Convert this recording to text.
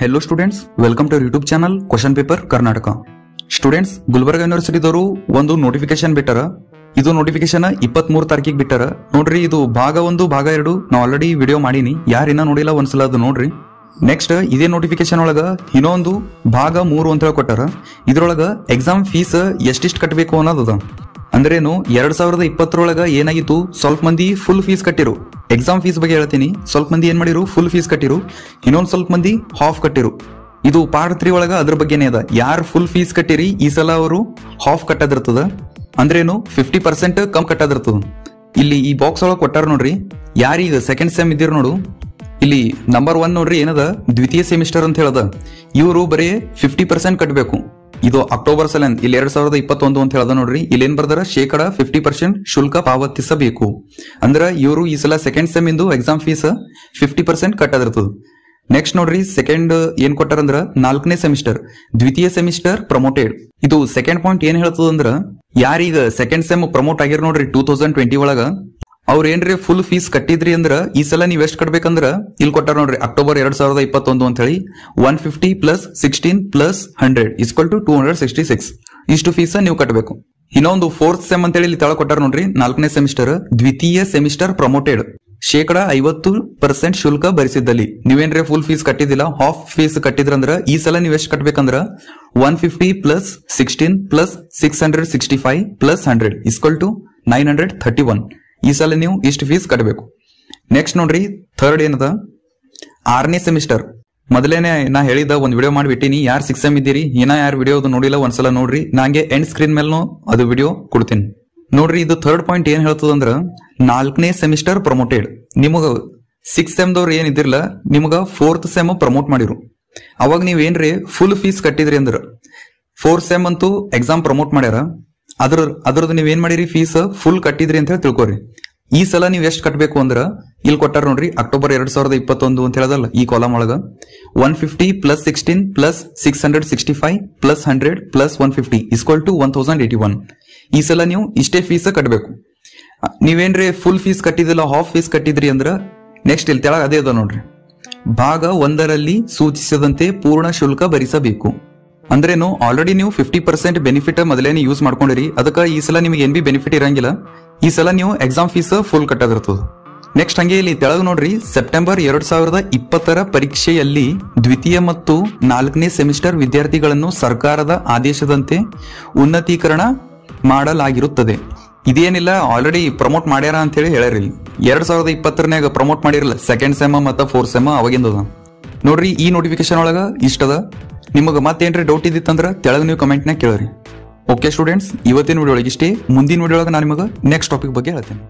Hello students, welcome to YouTube channel question paper Karnataka. Students, Gulbarga university दवरु ಒಂದು notification ಬಿಟ್ಟರ. ಇದು notification 23 ತಾರೀಕಿಗೆ ಬಿಟ್ಟರ ನೋಡ್ರಿ. ಇದು ಭಾಗ 1 ಭಾಗ 2 ನಾನು ಆಲ್ರೆಡಿ ವಿಡಿಯೋ ಮಾಡಿನಿ, ಯಾರಿನ್ನ ನೋಡಿಲ್ಲ ಒಂದಸಲ ಅದು ನೋಡ್ರಿ. ನೆಕ್ಸ್ಟ್ ಇದೇ ನೋಟಿಫಿಕೇಶನ್ ಒಳಗ ಇನ್ನೊಂದು ಭಾಗ 3 ಅಂತ ಕೊಟ್ಟರ. ಇದರೊಳಗ ಎಕ್ಸಾಮ್ ಫೀಸ್ ಎಷ್ಟಿಷ್ಟು ಕಟ್ಟಬೇಕು ಅನ್ನೋದು ಅದ. अंद्रेनु 2020 रೊಳಗ ಏನಾಗಿತ್ತು, ಸ್ವಲ್ಪ ಮಂದಿ ಫುಲ್ ಫೀಸ್ ಕಟ್ಟಿರು. ಎಕ್ಸಾಮ್ ಫೀಸ್ ಬಗ್ಗೆ ಹೇಳ್ತೀನಿ. ಸ್ವಲ್ಪ ಮಂದಿ ಏನು ಮಾಡಿದ್ರು, ಫುಲ್ ಫೀಸ್ ಕಟ್ಟಿರು. ಇನ್ನೊಂದು ಸ್ವಲ್ಪ ಮಂದಿ ಹಾಫ್ ಕಟ್ಟಿರು. ಇದು ಪಾರ್ಟ್ 3 ಒಳಗ ಅದರ ಬಗ್ಗೆನೇ ಇದೆ. ಯಾರು ಫುಲ್ ಫೀಸ್ ಕಟ್ಟಿರಿ ಈ ಸಲ ಅವರು ಹಾಫ್ ಕಟ್ಟದಿರ್ತದ. ಅಂದ್ರೇನು 50% ಕಮ್ ಕಟ್ಟದಿರ್ತದ. ಇಲ್ಲಿ ಈ ಬಾಕ್ಸ್ ಒಳಗೆ ಕೊಟ್ಟಾರ ನೋಡ್ರಿ. ಯಾರು ಈಗ ಸೆಕೆಂಡ್ ಸೆಮ್ ಇದ್ದೀರ ನೋಡು, ಇಲ್ಲಿ ನಂಬರ್ 1 ನೋಡ್ರಿ ಏನದ, ದ್ವಿತೀಯ ಸೆಮಿಸ್ಟರ್ ಅಂತ ಹೇಳದ. ಇವರು ಬರೀ 50% ಕಟ್ಟಬೇಕು. ಇದು ಅಕ್ಟೋಬರ್ ಸಲ ಇಲ್ಲಿ 2021 ಅಂತ ಹೇಳ್ದ ನೋಡ್ರಿ. ಇಲ್ಲೇನ್ ಬರ್ದಾರ, ಶೇಕಡ 50% ಶುಲ್ಕ ಪಾವತಿಸಬೇಕು. ಅಂದ್ರ ಇವರು ಈ ಸಲ ಸೆಕೆಂಡ್ ಸೆಮ್ ಇಂದು ಎಕ್ಸಾಮ್ ಫೀಸ್ 50% ಕಟ್ಟದಿರ್ತದ. ನೆಕ್ಸ್ಟ್ ನೋಡ್ರಿ, ಸೆಕೆಂಡ್ ಏನ್ ಕೊಟ್ಟಾರಂದ್ರ 4ನೇ ಸೆಮಿಸ್ಟರ್ ದ್ವಿತೀಯ ಸೆಮಿಸ್ಟರ್ ಪ್ರಮೋಟೆಡ್. ಇದು ಸೆಕೆಂಡ್ ಪಾಯಿಂಟ್ ಏನ್ ಹೇಳ್ತದ ಅಂದ್ರ, ಯಾರೀಗ ಸೆಕೆಂಡ್ ಸೆಮ್ ಪ್ರಮೋಟ್ ಆಗಿರ್ ನೋಡ್ರಿ 2020 ಒಳಗ, ಅವ್ರ ಏನ್ರಿ ಫುಲ್ ಫೀಸ್ ಕಟ್ಟಿದ್ರಿ ಅಂದ್ರ ಈ ಸಲ ನೀವ್ ಎಷ್ಟ್ ಕಟ್ಬೇಕಂದ್ರ ಇಲ್ಲಿ ಕೊಟ್ಟಾರ ನೋಡ್ರಿ. ಅಕ್ಟೋಬರ್ 2021 ಅಂತ ಹೇಳಿ 150 ಪ್ಲಸ್ 16 ಪ್ಲಸ್ 100 ಈಕ್ವಲ್ ಟು 266 ಇಷ್ಟು ಫೀಸ್ ನೀವು ಕಟ್ಟಬೇಕು. ಇನ್ನೊಂದು ಫೋರ್ತ್ ಸೆಮ್ ಅಂತ ಹೇಳಿ ಇಲ್ಲಿ ತಳ ಕೊಟ್ಟಾರ ನೋಡ್ರಿ. 4ನೇ ಸೆಮಿಸ್ಟರ್ ದ್ವಿತೀಯ ಸೆಮಿಸ್ಟರ್ ಪ್ರಮೋಟೆಡ್ ಶೇಕಡ 50% ಶುಲ್ಕ ಭರಿಸಿದ್ದಲ್ಲಿ. ನೀವೇನ್ರಿ ಫುಲ್ ಫೀಸ್ ಕಟ್ಟಿದಿಲ್ಲ, ಹಾಫ್ ಫೀಸ್ ಕಟ್ಟಿದ್ರಂದ್ರ ಈ ಸಲ ನೀವ್ ಎಷ್ಟ್ ಕಟ್ಬೇಕಂದ್ರ 150 plus 16 plus 665 plus 100 equal to 931 ಈ ಸಲ ನೀವು ಇಷ್ಟು ಫೀಸ್ ಕಟ್ಟಬೇಕು. ನೆಕ್ಸ್ಟ್ ನೋಡ್ರಿ, ಥರ್ಡ್ ಏನದ 6ನೇ ಸೆಮಿಸ್ಟರ್. ಮೊದಲೇನೆ ನಾ ಹೇಳಿದ ಒಂದು ವಿಡಿಯೋ ಮಾಡಿಬಿಟ್ಟಿನಿ. ಯಾರು ಸಿಕ್ಸ್ ಸೆಮ್ ಇದ್ದೀರಿ ಏನ ಯಾರು ವಿಡಿಯೋ ನೋಡಿಲ್ಲ ಒಂದ್ಸಲ ನೋಡ್ರಿ. ನಂಗೆ ಎಂಡ್ ಸ್ಕ್ರೀನ್ ಮೇಲ್ನು ಅದು ವಿಡಿಯೋ ಕೊಡ್ತೀನಿ ನೋಡ್ರಿ. ಇದು ಥರ್ಡ್ ಪಾಯಿಂಟ್ ಏನ್ ಹೇಳ್ತದಂದ್ರ 4ನೇ ಸೆಮಿಸ್ಟರ್ ಪ್ರಮೋಟೆಡ್. ನಿಮಗ ಸಿಕ್ಸ್ ಸೆಮ್ ದವ್ರು ಏನ್ ಇದ್ದಿರಲ್ಲ, ನಿಮಗ ಫೋರ್ತ್ ಸೆಮ್ ಪ್ರಮೋಟ್ ಮಾಡಿರು. ಅವಾಗ ನೀವೇನ್ರಿ ಫುಲ್ ಫೀಸ್ ಕಟ್ಟಿದ್ರಿ ಅಂದ್ರ, ಫೋರ್ತ್ ಸೆಮ್ ಅಂತೂ ಎಕ್ಸಾಮ್ ಪ್ರಮೋಟ್ ಮಾಡ್ಯಾರ, ಅದ್ರದ್ದು ನೀವೇನ್ ಮಾಡಿರಿ ಫೀಸ್ ಫುಲ್ ಕಟ್ಟಿದ್ರಿ ಅಂತ ಹೇಳಿ ತಿಳ್ಕೊರಿ. ಈ ಸಲ ನೀವ್ ಎಷ್ಟ್ ಕಟ್ಟಬೇಕು ಅಂದ್ರ ಇಲ್ಲಿ ಕೊಟ್ಟಾರ ನೋಡ್ರಿ. ಅಕ್ಟೋಬರ್ 2021 ಅಂತ ಹೇಳದಲ್ಲ ಈ ಕಾಲಮ್ ಒಳಗ 150 plus 16 plus 665 plus 100 plus 150 equal to 1081. ಈ ಸಲ ನೀವು ಇಷ್ಟೇ ಫೀಸ್ ಕಟ್ಟಬೇಕು. ನೀವೇನ್ರಿ ಫುಲ್ ಫೀಸ್ ಕಟ್ಟಿದಿಲ್ಲ, ಹಾಫ್ ಫೀಸ್ ಕಟ್ಟಿದ್ರಿ ಅಂದ್ರ ನೆಕ್ಸ್ಟ್ ಇಲ್ಲಿ ತೆಳಗ ಅದೇ ಅದ ನೋಡ್ರಿ. ಭಾಗ 1ರಲ್ಲಿ ಸೂಚಿಸದಂತೆ ಪೂರ್ಣ ಶುಲ್ಕ ಭರಿಸಬೇಕು. ಅಂದ್ರೇನು ಆಲ್ರೆಡಿ ನೀವು 50% ಬೆನಿಫಿಟ್ ಮೊದಲೇನೆ ಯೂಸ್ ಮಾಡ್ಕೊಂಡಿರಿ, ಅದಕ್ಕೆ ಈ ಸಲ ನಿಮಗೆ ಏನ್ ಬಿ ಬೆನಿಫಿಟ್ ಇರಂಗಿಲ್ಲ. ಈ ಸಲ ನೀವು ಎಕ್ಸಾಮ್ ಫೀಸ್ ಫುಲ್ ಕಟ್ಟದಿರ್ತದ. ನೆಕ್ಸ್ಟ್ ಹಂಗೆ ಇಲ್ಲಿ ತೆಳಗ ನೋಡ್ರಿ, ಸೆಪ್ಟೆಂಬರ್ 2020 ಪರೀಕ್ಷೆಯಲ್ಲಿ ದ್ವಿತೀಯ ಮತ್ತು 4ನೇ ಸೆಮಿಸ್ಟರ್ ವಿದ್ಯಾರ್ಥಿಗಳನ್ನು ಸರ್ಕಾರದ ಆದೇಶದಂತೆ ಉನ್ನತೀಕರಣ ಮಾಡಲಾಗಿರುತ್ತದೆ. ಇದೇನಿಲ್ಲ ಆಲ್ರೆಡಿ ಪ್ರಮೋಟ್ ಮಾಡ್ಯಾರ ಅಂತ ಹೇಳಿ ಹೇಳಿ 2020 ಪ್ರಮೋಟ್ ಮಾಡಿರಲ್ಲ ಸೆಕೆಂಡ್ ಸೆಮ್ ಮತ್ತು ಫೋರ್ತ್ ಸೆಮ್ ಅವಾಗಿಂದದ ನೋಡ್ರಿ. ಈ ನೋಟಿಫಿಕೇಶನ್ ಒಳಗ ಇಷ್ಟದ. ನಿಮಗೆ ಮತ್ತೇನ್ರಿ ಡೌಟ್ ಇದ್ದಿತ್ತಂದ್ರ ತೆಳಗ ನೀವು ಕಮೆಂಟ್ ನ ಕೇಳ್ರಿ. ಓಕೆ ಸ್ಟೂಡೆಂಟ್ಸ್, ಇವತ್ತಿನ ವಿಡಿಯೋ ಒಳಗೆ ಇಷ್ಟೇ. ಮುಂದಿನ ವಿಡಿಯೋ ಒಳಗೆ ನಾನು ನಿಮಗೆ ನೆಕ್ಸ್ಟ್ ಟಾಪಿಕ್ ಬಗ್ಗೆ ಹೇಳ್ತೇನೆ.